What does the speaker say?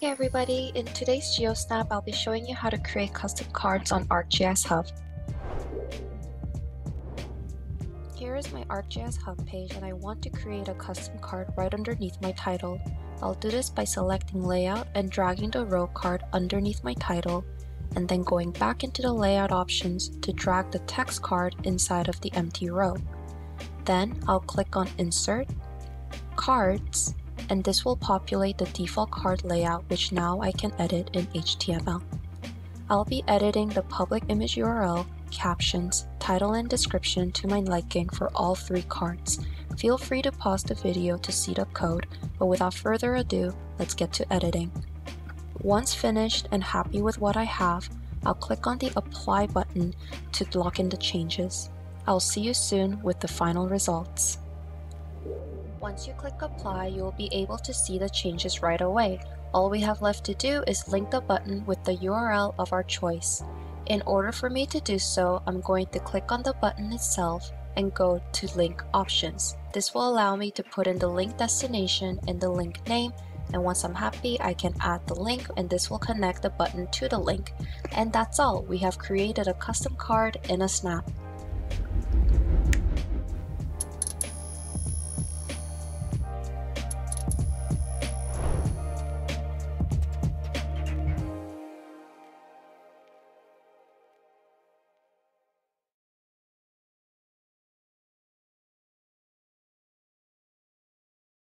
Hey everybody, in today's GeoSnap, I'll be showing you how to create custom cards on ArcGIS Hub. Here is my ArcGIS Hub page and I want to create a custom card right underneath my title. I'll do this by selecting Layout and dragging the row card underneath my title, and then going back into the Layout options to drag the text card inside of the empty row. Then I'll click on Insert, Cards, and this will populate the default card layout, which now I can edit in HTML. I'll be editing the public image URL, captions, title and description to my liking for all three cards. Feel free to pause the video to see the code, but without further ado, let's get to editing. Once finished and happy with what I have, I'll click on the Apply button to lock in the changes. I'll see you soon with the final results. Once you click Apply, you will be able to see the changes right away. All we have left to do is link the button with the URL of our choice. In order for me to do so, I'm going to click on the button itself and go to Link Options. This will allow me to put in the link destination and the link name, and once I'm happy, I can add the link and this will connect the button to the link. And that's all. We have created a custom card in a snap.